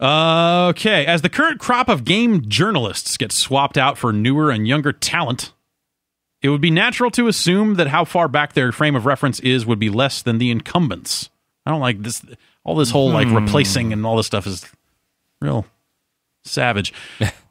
Okay, as the current crop of game journalists gets swapped out for newer and younger talent, it would be natural to assume that how far back their frame of reference is would be less than the incumbents. I don't like this. All this whole like replacing and all this stuff is real savage.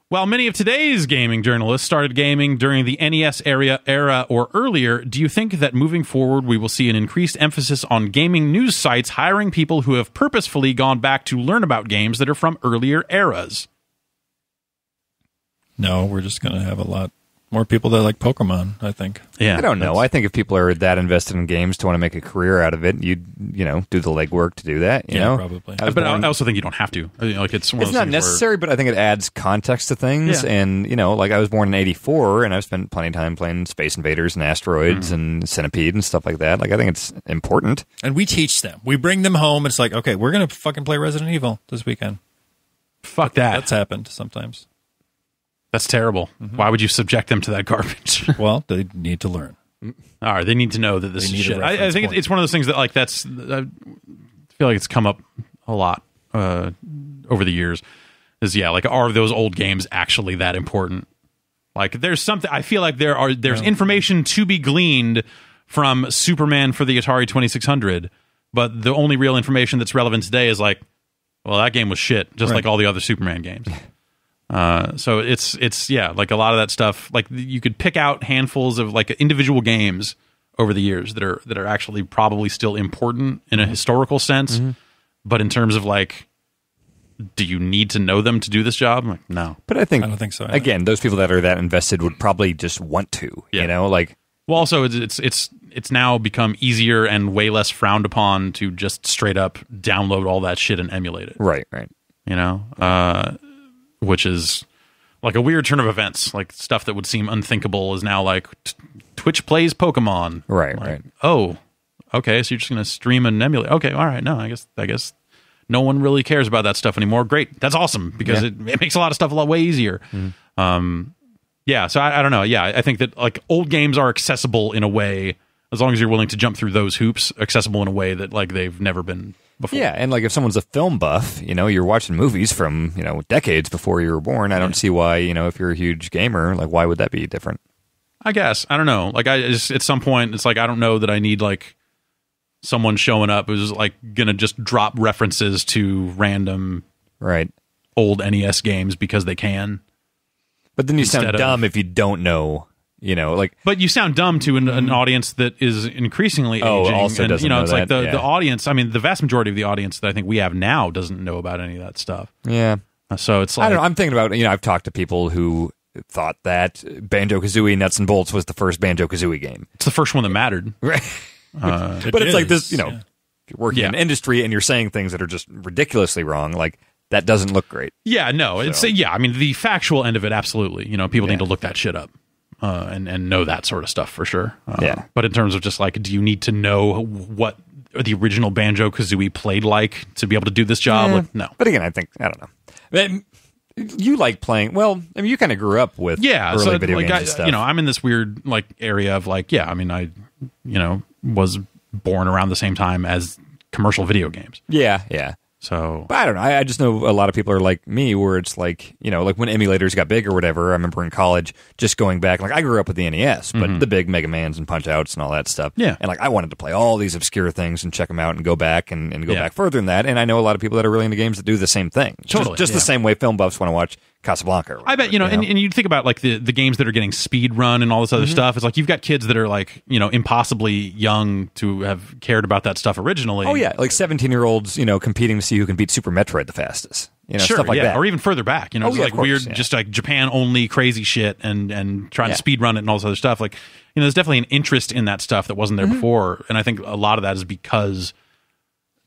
While many of today's gaming journalists started gaming during the NES era or earlier, do you think that moving forward we will see an increased emphasis on gaming news sites hiring people who have purposefully gone back to learn about games that are from earlier eras? No, we're just going to have a lot more people that like Pokemon, I think. Yeah, I don't know. I think if people are that invested in games to want to make a career out of it, you know, do the legwork to do that. You know, probably. I also think you don't have to. I mean, like it's not necessary, but I think it adds context to things. Yeah. And you know, like I was born in '84, and I've spent plenty of time playing Space Invaders and Asteroids and Centipede and stuff like that. Like I think it's important. And we teach them. We bring them home. It's like, okay, we're gonna fucking play Resident Evil this weekend. Fuck that. That's happened sometimes. That's terrible. Why would you subject them to that garbage? Well, they need to learn. All right, they need to know that this is shit. I think it's one of those things that, like, I feel like it's come up a lot over the years. Is like, are those old games actually that important? Like, there's something. I feel like there's information to be gleaned from Superman for the Atari 2600, but the only real information that's relevant today is like, well, that game was shit, just like all the other Superman games. So it's yeah, like a lot of that stuff, like you could pick out handfuls of like individual games over the years that are actually probably still important in a historical sense, but in terms of like, do you need to know them to do this job? I'm like, no. But I don't think so. Again, those people that are that invested would probably just want to, you know, like. Well, also it's now become easier and way less frowned upon to just straight up download all that shit and emulate it. Right, right. You know, which is like a weird turn of events. Like stuff that would seem unthinkable is now like Twitch Plays Pokemon. Right, like, right. Oh, okay. So you're just going to stream and emulate. Okay, all right. No, I guess no one really cares about that stuff anymore. Great. That's awesome because it makes a lot of stuff way easier. Yeah, so I don't know. Yeah, I think that like old games are accessible in a way, as long as you're willing to jump through those hoops, accessible in a way that like they've never been before. Yeah, and like if someone's a film buff, you know, you're watching movies from, you know, decades before you were born. I don't see why, you know, if you're a huge gamer, like why would that be different? I guess. I don't know. Like at some point it's like I don't know that I need like someone showing up who's like gonna just drop references to random old NES games because they can. But then you sound dumb if you don't know. You know, like, but you sound dumb to an audience that is increasingly aging. Also and, you know, it's like the audience. I mean, the vast majority of the audience that I think we have now doesn't know about any of that stuff. Yeah. So it's like, I don't know. I'm thinking about, you know, I've talked to people who thought that Banjo-Kazooie Nuts and Bolts was the first Banjo-Kazooie game. It's the first one that mattered. Right. But it's like this, you know, if you're working in an industry and you're saying things that are just ridiculously wrong, like, that doesn't look great. Yeah, no. So. It's, yeah, I mean, the factual end of it, absolutely. You know, people need to look that shit up. And know that sort of stuff for sure. But in terms of just like, do you need to know what the original Banjo-Kazooie played like to be able to do this job? Like, no. But again, I think, I don't know. You like playing, well, I mean, you kind of grew up with early so video like, games and stuff. You know, I'm in this weird like area of like, yeah, I mean, you know, was born around the same time as commercial video games. Yeah, yeah. So, but I don't know. I just know a lot of people are like me, where it's like, you know, like when emulators got big or whatever. I remember in college just going back. Like I grew up with the NES, but the big Mega Mans and Punch-Outs and all that stuff. Yeah, and like I wanted to play all these obscure things and check them out and go back and go back further than that. And I know a lot of people that are really into games that do the same thing. Totally, just the same way film buffs want to watch Casablanca. Whatever, I bet you know. And you think about like the games that are getting speed run and all this other stuff. It's like you've got kids that are like, you know, impossibly young to have cared about that stuff originally. Oh yeah, like 17-year-olds, you know, competing to see who can beat Super Metroid the fastest, you know, stuff like that, or even further back, you know, like weird, just like Japan only crazy shit, and trying to speed run it and all this other stuff. Like, you know, there's definitely an interest in that stuff that wasn't there before, and I think a lot of that is because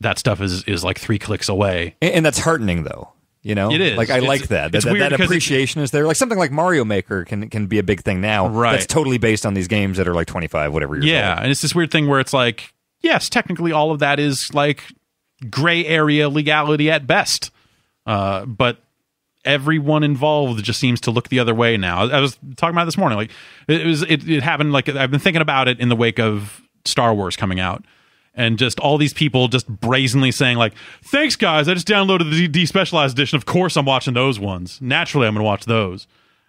that stuff is like 3 clicks away, and that's heartening, though. You know, it is. Like I like that. That appreciation is there. Like something like Mario Maker can be a big thing now. Right. That's totally based on these games that are like 25, whatever years old. Yeah, and it's this weird thing where it's like, yes, technically all of that is like gray area legality at best, but everyone involved just seems to look the other way now. I was talking about it this morning, like it happened. Like I've been thinking about it in the wake of Star Wars coming out, and just all these people just brazenly saying like, thanks guys, I just downloaded the despecialized edition, of course I'm watching those ones, naturally I'm gonna watch those,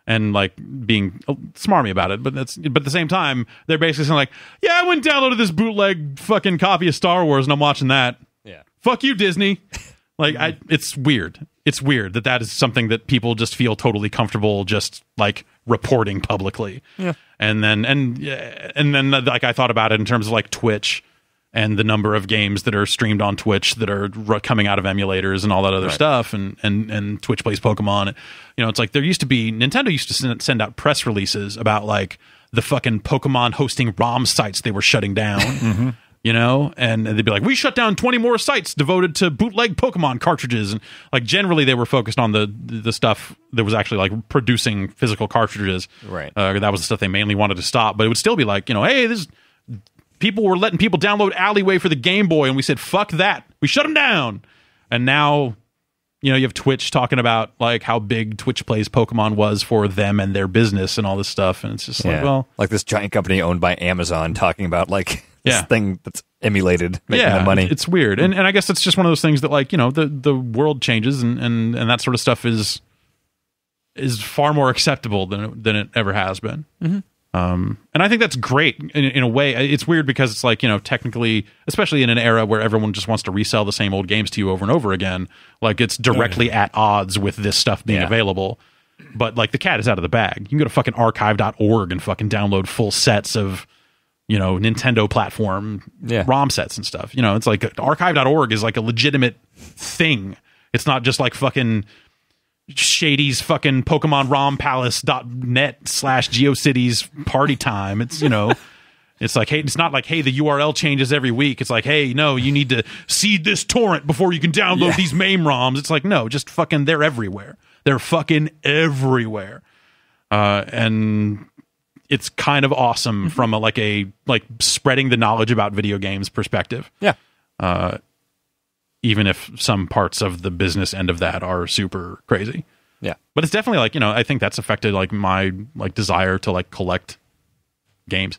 and like being smarmy about it. But that's, but at the same time they're basically saying like, yeah, I went and downloaded this bootleg fucking copy of Star Wars and I'm watching that. Yeah, fuck you, Disney. Like, it's weird. It's weird that that is something that people just feel totally comfortable just like reporting publicly. Yeah. And then like I thought about it in terms of like Twitch and the number of games that are streamed on Twitch that are coming out of emulators and all that other stuff, and Twitch Plays Pokemon. You know, it's like there used to be, Nintendo used to send out press releases about like the fucking Pokemon hosting ROM sites they were shutting down. Mm-hmm. You know, and they'd be like, we shut down 20 more sites devoted to bootleg Pokemon cartridges. And like generally they were focused on the stuff that was actually like producing physical cartridges. Right. That was the stuff they mainly wanted to stop. But it would still be like, you know, hey, this people were letting people download Alleyway for the Game Boy. And we said, fuck that. We shut them down. And now, you know, you have Twitch talking about like how big Twitch Plays Pokemon was for them and their business and all this stuff. And it's just like, well, like this giant company owned by Amazon talking about like, this thing that's emulated, making the money. It's weird. And I guess it's just one of those things that, like, you know, the world changes and that sort of stuff is far more acceptable than it ever has been. Mm-hmm. And I think that's great in a way. It's weird because it's like, you know, technically, especially in an era where everyone just wants to resell the same old games to you over and over again, like it's directly at odds with this stuff being available. But like the cat is out of the bag. You can go to fucking archive.org and fucking download full sets of, you know, Nintendo platform ROM sets and stuff. You know, it's like archive.org is like a legitimate thing. It's not just like fucking Shady's fucking Pokemon ROM Palace.net/GeoCities party time. It's, you know, it's like, hey, it's not like, hey, the URL changes every week. It's like, hey, no, you need to seed this torrent before you can download these MAME ROMs. It's like, no, just fucking, they're everywhere. They're fucking everywhere. And it's kind of awesome from a, like spreading the knowledge about video games perspective. Yeah. Even if some parts of the business end of that are super crazy. Yeah. But it's definitely like, you know, I think that's affected like my like desire to like collect games,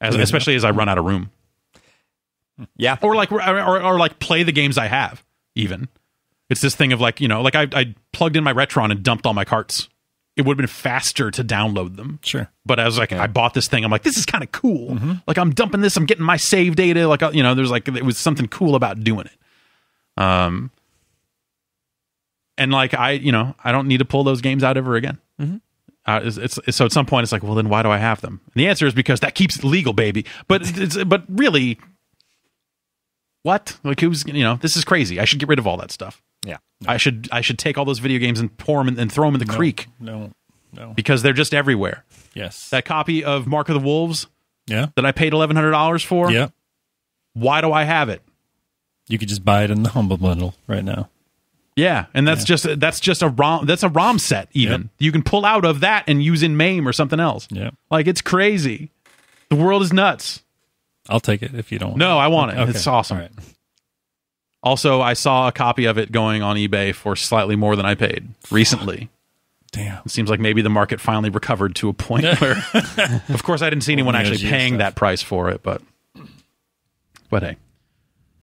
especially as I run out of room. Yeah. Or like play the games I have even. It's this thing of like, you know, like I plugged in my Retron and dumped all my carts. It would have been faster to download them. Sure. But I was like, I bought this thing. I'm like, this is kind of cool. Mm-hmm. Like I'm dumping this. I'm getting my save data. Like, you know, there's like, it was something cool about doing it. And like, you know, I don't need to pull those games out ever again. Mm-hmm. So at some point it's like, well, then why do I have them? And the answer is because that keeps it legal, baby. But but really, what? Like who's, you know, this is crazy. I should get rid of all that stuff. Yeah, no. I should take all those video games and pour them and throw them in the creek. No, because they're just everywhere. Yes, that copy of Mark of the Wolves. Yeah, that I paid $1,100 for. Yeah, why do I have it? You could just buy it in the Humble Bundle right now. Yeah, and that's just a ROM. That's a ROM set. Even you can pull out of that and use in MAME or something else. Yeah, like it's crazy. The world is nuts. I'll take it if you don't. No, I want it. Okay. It's awesome. All right. Also, I saw a copy of it going on eBay for slightly more than I paid recently. Damn. It seems like maybe the market finally recovered to a point where... Of course, I didn't see anyone actually paying that price for it, but hey.